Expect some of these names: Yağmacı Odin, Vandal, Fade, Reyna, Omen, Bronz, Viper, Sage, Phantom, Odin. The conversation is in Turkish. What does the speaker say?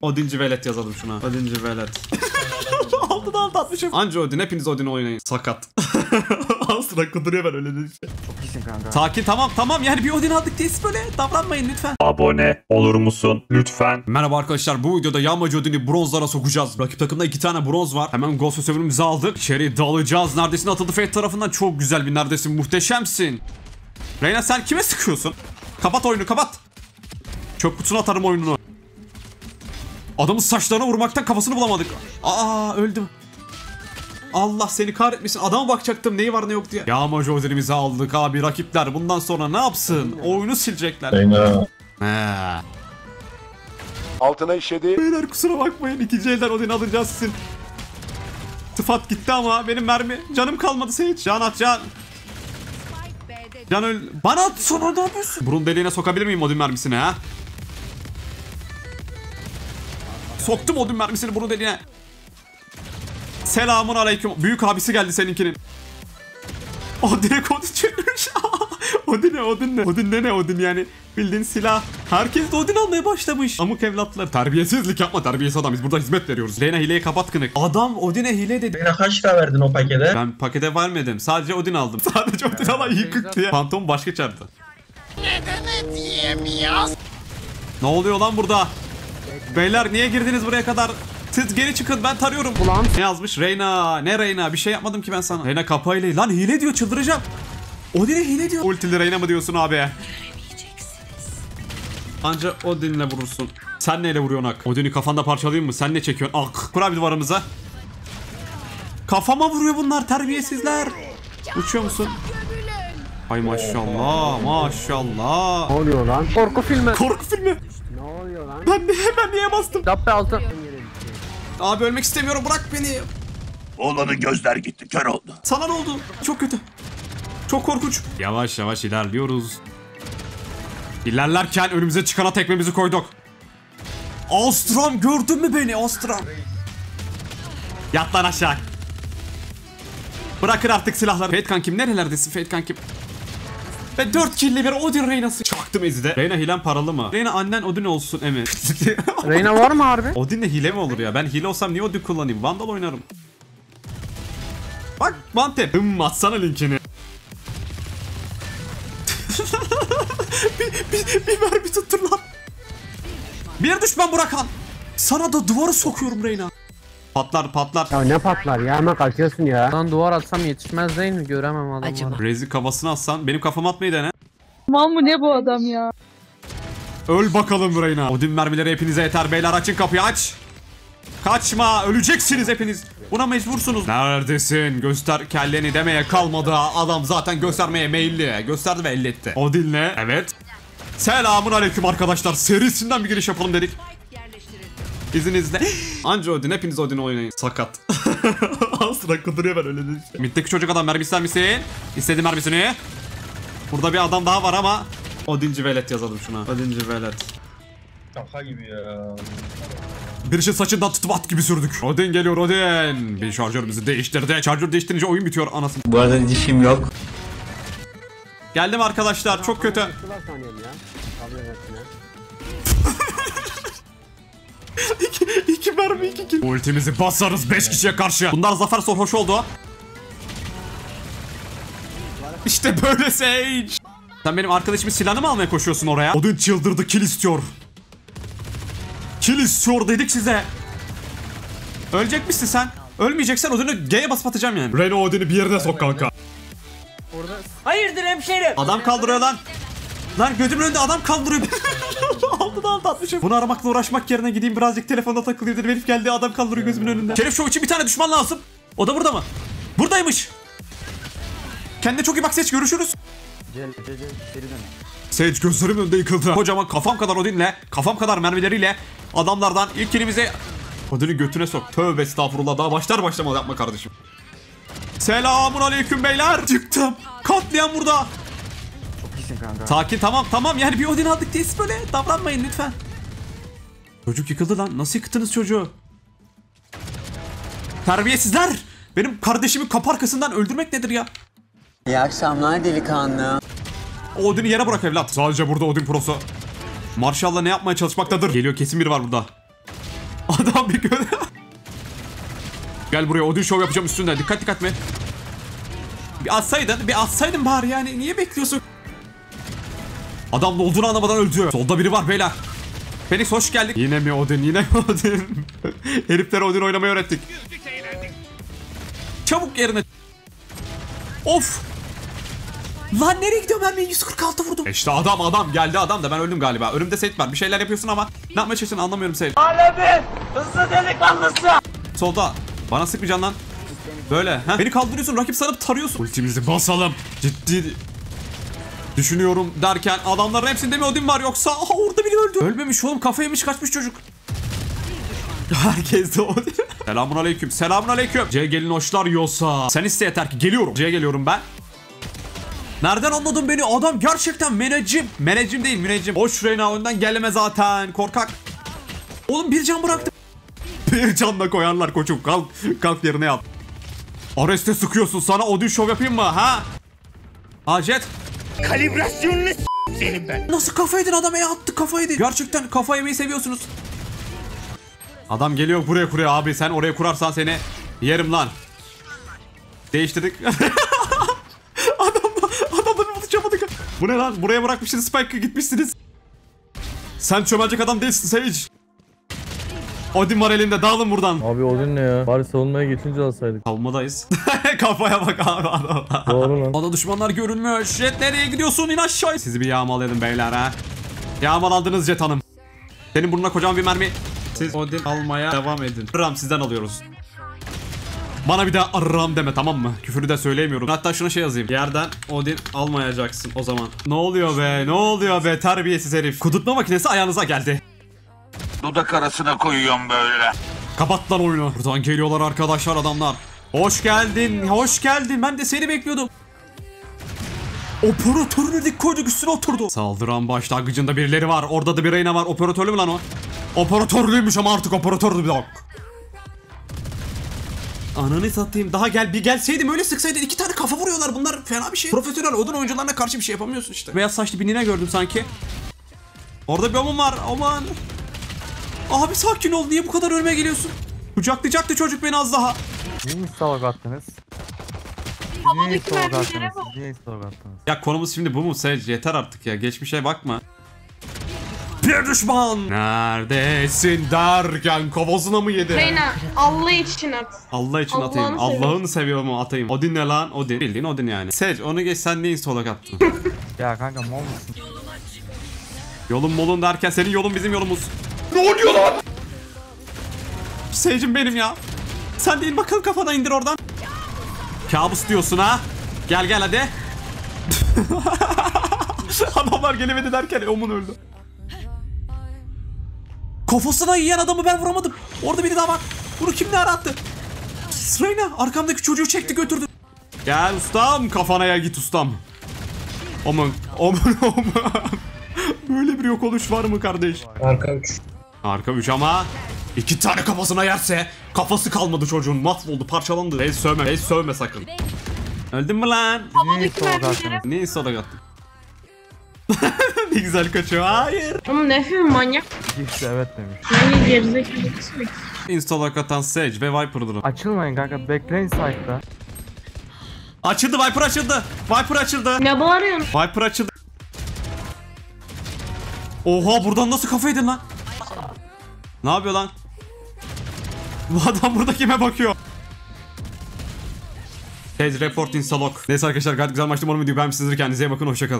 Odinci velet yazalım şuna. Odinci velet. Altıdan altı atmışım. Anca Odin, hepiniz Odin oynayın. Sakat. Aslında kuduruyor, ben öyle dedim. Çok iyisin kanka. Sakin, tamam yani bir Odin aldık diye böyle davranmayın lütfen. Abone olur musun lütfen? Merhaba arkadaşlar, bu videoda Yağmacı Odin'i bronzlara sokacağız. Rakip takımda 2 tane bronz var. Hemen gol sövümümüzü aldık. İçeri dalacağız. Neredesin atıldı Fade tarafından. Çok güzel bir neredesin, muhteşemsin. Reyna sen kime sıkıyorsun? Kapat oyunu, kapat. Çöp kutusuna atarım oyununu. Adamın saçlarına vurmaktan kafasını bulamadık. Aa öldüm. Allah seni kahretmesin. Adama bakacaktım neyi var ne yok diye. Yağmacı Odin'imizi aldık abi. Rakipler bundan sonra ne yapsın? Oyunu silecekler. Aynen. Altına işedi. Beyler kusura bakmayın. İkinci elden Odin alacağız sizin. Tıfat gitti ama benim mermi. Canım kalmadı Sage. Can at can. Can öl. Bana at sonra ne yapıyorsun? Burun deliğine sokabilir miyim Odin mermisini ha? Soktum Odin mermisini burun deliğine. Selamun aleyküm. Büyük abisi geldi seninkinin. O direkt Odin çevirmiş. Odin ne yani. Bildiğin silah. Herkes de Odin almaya başlamış. Amık evlatlar. Terbiyesizlik yapma, terbiyesiz adam. Biz burada hizmet veriyoruz. Reyna hileyi kapat kınık. Adam Odin'e hile dedi. Reyna kaç lira verdin o pakete? Ben pakete vermedim. Sadece Odin aldım. Sadece Odin ama yıkık diye. Phantom başka çarptı. Neden ediyemiyoruz? Ne oluyor lan burada? Beyler niye girdiniz buraya kadar? Siz geri çıkın, ben tarıyorum. Ulan ne yazmış? Reyna, ne Reyna? Bir şey yapmadım ki ben sana. Reyna kapayla. Lan hile diyor, çıldıracağım. Odin'e hile diyor. Ultili Reyna mı diyorsun abi? Anca Odin'le vurursun. Sen neyle vuruyorsun ak? Odin'i kafanda parçalayayım mı? Sen ne çekiyorsun? Ak. Kur abi duvarımıza. Kafama vuruyor bunlar terbiyesizler. Uçuyor musun? Ay maşallah maşallah. Ne oluyor lan? Korku filmi. Korku filmi. Ne oluyor lan? Ben niye bastım? Dabbe altı. Abi ölmek istemiyorum, bırak beni. Oğlanın gözler gitti, kör oldu. Sana ne oldu? Çok kötü. Çok korkunç. Yavaş yavaş ilerliyoruz. İlerlerken önümüze çıkana tekmemizi koyduk. Ostrom gördün mü beni Ostrom? Yat lan aşağı. Bırakır artık silahları. Fade kankim nerelerdesin Fade kankim? Ve 4 killi bir Odin Reyna'sı çaktım ezide. Reyna hilen paralı mı? Reyna annen Odin olsun emi. Reyna var mı harbi? Odin'le hile mi olur ya? Ben hile olsam niye Odin kullanayım? Vandal oynarım. Bak Mantep. Atsana linkini. bir mermi tuttur lan. Bir düşman Burakan. Sana da duvarı sokuyorum Reyna. Patlar patlar. Ya ne patlar ya, hemen kaçıyorsun ya. Lan duvar atsam yetişmez değil mi? Göremem adamı. Rezi kafasını atsan. Benim kafamı atmayı dene. Mal mı ne bu adam ya? Öl bakalım Reyna. Odin mermileri hepinize yeter beyler, açın kapıyı, aç. Kaçma, öleceksiniz hepiniz. Buna mecbursunuz. Neredesin? Göster kelleni demeye kalmadı. Adam zaten göstermeye meyilli. Gösterdi ve elletti. Odin'le evet. Selamun aleyküm arkadaşlar. Serisinden bir giriş yapalım dedik. İzninizle. Anca Odin, hepiniz Odin oynayın. Sakat. Aslında kuduruyor, ben öyle dedim. Mitteki çocuk adam, mermi ister misin? İstediğim mermisini. Burada bir adam daha var ama. Odinci velet yazalım şuna. Odinci velet. Şaka gibi ya. Bir şey saçından tutup at gibi sürdük. Odin geliyor Odin. Bir şarjörümüzü değiştirdi. Şarjör değiştirince oyun bitiyor anasını. Bu arada dişim yok. Geldim arkadaşlar, çok kötü. İki mermi, iki kill. Ultimizi basarız 5 kişiye karşı. Bunlar zafer sor hoş oldu. İşte böyle Sage. Sen benim arkadaşımın silahını mı almaya koşuyorsun oraya? Odin çıldırdı, kill istiyor. Kill istiyor dedik size. Ölecek misin sen? Ölmeyeceksen Odin'i G'ye basıp atacağım yani. Reyna Odin'i bir yerine sok kanka. Hayırdır hemşerim? Adam kaldırıyor lan. Lan gözümün önünde adam kaldırıyor. Altıdan tatmışım. Bunu aramakla uğraşmak yerine gideyim birazcık telefonda takılıyor dedim. Herif geldi, adam kaldırıyor gözümün önünde. Şerif Show için bir tane düşman lazım. O da burada mı? Buradaymış. Kendine çok iyi bak Sage, görüşürüz. Gel geri dön. Sage gözlerimin önünde yıkıldı. Kocaman kafam kadar Odin'le, kafam kadar mermileriyle adamlardan ilk kilimize Odin'i götüne sok. Tövbe estağfurullah, daha başlar başlamadan yapma kardeşim. Selamun aleyküm beyler. Çıktım. Katliam burada. Kanka. Sakin, tamam yani bir Odin aldık diye böyle davranmayın lütfen. Çocuk yıkıldı lan, nasıl yıktınız çocuğu? Terbiyesizler! Benim kardeşimi kapı arkasından öldürmek nedir ya? İyi akşamlar delikanlı. Odin'i yere bırak evlat. Sadece burada Odin prosu. Marshall'la ne yapmaya çalışmaktadır? Geliyor, kesin biri var burada. Adam bir göre. Gel buraya, Odin şov yapacağım üstünden. Dikkat dikkat mi? Bir atsaydın bari yani. Niye bekliyorsun? Adam ne olduğunu anlamadan öldü. Solda biri var beyler. Felix hoş geldik. Yine mi Odin? Yine mi Odin? Heriflere Odin oynamayı öğrettik. Çabuk yerine. Of. Lan nereye gidiyorum ben? 146 vurdum. İşte adam geldi, adam da ben öldüm galiba. Önümde Sage var. Bir şeyler yapıyorsun ama ne yapmaya çalıştığını anlamıyorum Sage. Alevi hızlı delikanlısı. Solda. Bana sıkmayacaksın lan. Böyle. Heh. Beni kaldırıyorsun, rakip sanıp tarıyorsun. Ultimizi basalım. Ciddi düşünüyorum derken adamların hepsinde mi Odin var yoksa? Aha, orada biri öldü. Ölmemiş oğlum, kafa yemiş kaçmış çocuk. Herkes de Odin. Selamünaleyküm. Selamünaleyküm. C gelin hoşlar yosa. Sen iste yeter ki geliyorum. C geliyorum ben. Nereden anladın beni? Adam gerçekten menecim. Menecim değil, müneccim. Hoş Reyna önden geleme zaten. Korkak. Oğlum bir can bıraktım. Bir canla koyarlar koçum. Kalk. Kalk yerine yap. Areste sıkıyorsun. Sana Odin şov yapayım mı? Ha? Acet. Kalibrasyonunu s*****lerim ben. Nasıl kafa yedin adama ya? Attı kafa yedin. Gerçekten kafa yemeyi seviyorsunuz. Adam geliyor buraya kuruyor abi. Sen oraya kurarsan seni yerim lan. Değiştirdik. Adamla buluşamadık. Bu ne lan? Buraya bırakmışsınız Spike'ı, gitmişsiniz. Sen çömelecek adam değilsin Sage. Odin var elinde, dağılın buradan. Abi Odin ne ya? Bari savunmaya geçince alsaydık. Savunmadayız. Kafaya bak abi adam. Doğru lan. Ada düşmanlar görünmüyor. Jet nereye gidiyorsun? İn aşağı. Sizi bir yağmalayalım beyler ha. Yağmalandınız Jet hanım. Senin burnuna kocaman bir mermi. Siz Odin almaya devam edin. Ram sizden alıyoruz. Bana bir daha Ram deme, tamam mı? Küfürü de söyleyemiyorum. Hatta şuna şey yazayım. Yerden Odin almayacaksın o zaman. Ne oluyor be? Ne oluyor be? Terbiyesiz herif. Kudurtma makinesi ayağınıza geldi. Dudak arasına koyuyorum böyle. Kapat lan oyunu. Buradan geliyorlar arkadaşlar adamlar. Hoş geldin. Hoş geldin. Ben de seni bekliyordum. Operatörünü dik koyduk, üstüne oturdu. Saldıran başlangıcında birileri var. Orada da bir Reyna var. Operatörlü mü lan o? Operatörlüymüş ama artık operatördü bir dakika. Ananı satayım. Daha gel, bir gelseydim öyle sıksaydın. 2 tane kafa vuruyorlar bunlar. Fena bir şey. Profesyonel Odin oyuncularına karşı bir şey yapamıyorsun işte. Beyaz saçlı bir nine gördüm sanki. Orada bir Omen var. Omen. Abi sakin ol, niye bu kadar ölmeye geliyorsun? Kucaklayacaktı çocuk beni az daha. Niye salak attınız? Niye salak attınız? Niye salak attınız? Ya konumuz şimdi bu mu? Sage yeter artık ya, geçmişe bakma. Bir düşman! Neredesin derken kafasına mı yedi? Reyna Allah için at. Allah için atayım. Allah'ını seviyorum atayım. Odin ne lan? Odin. Bildiğin Odin yani. Sage onu geç, sen neyin solak attın? Ya kanka mal mısın? Yolun molun derken senin yolun bizim yolumuz. Ne oluyor lan? Sage'im benim ya. Sen değil bakalım, kafana indir oradan. Kabus diyorsun ha. Gel gel hadi. Adamlar gelemedi derken Omen öldü. Kafasına yiyen adamı ben vuramadım. Orada biri daha var. Bunu kim ne ara attı? Reyna arkamdaki çocuğu çekti götürdü. Gel ustam, kafana ya, git ustam. Omen. Böyle bir yok oluş var mı kardeş? Arka 3. Arka 3 ama 2 tane kafasına yerse kafası kalmadı çocuğun, mahvoldu, parçalandı. Bey sövme sakın. Öldün mü lan? Neyi salak attın? Ne güzel kaçıyor. Hayır. Oğlum ne hür manyak. İşte evet demiş. Hangi gerizekalı kısmet? Installak atan Sage ve Viper'dır. Açılmayın kanka, bekleyin site'da. Açıldı, Viper açıldı. Viper açıldı. Ne bağırıyorsun? Viper açıldı. Oha, buradan nasıl kafa yedin lan? Ne yapıyor lan? Bu adam burada kime bakıyor? Head report insalok. Neyse arkadaşlar, gayet güzel maçtı. Umarım video beğenmişsinizdir. Kendinize iyi bakın. Hoşçakalın.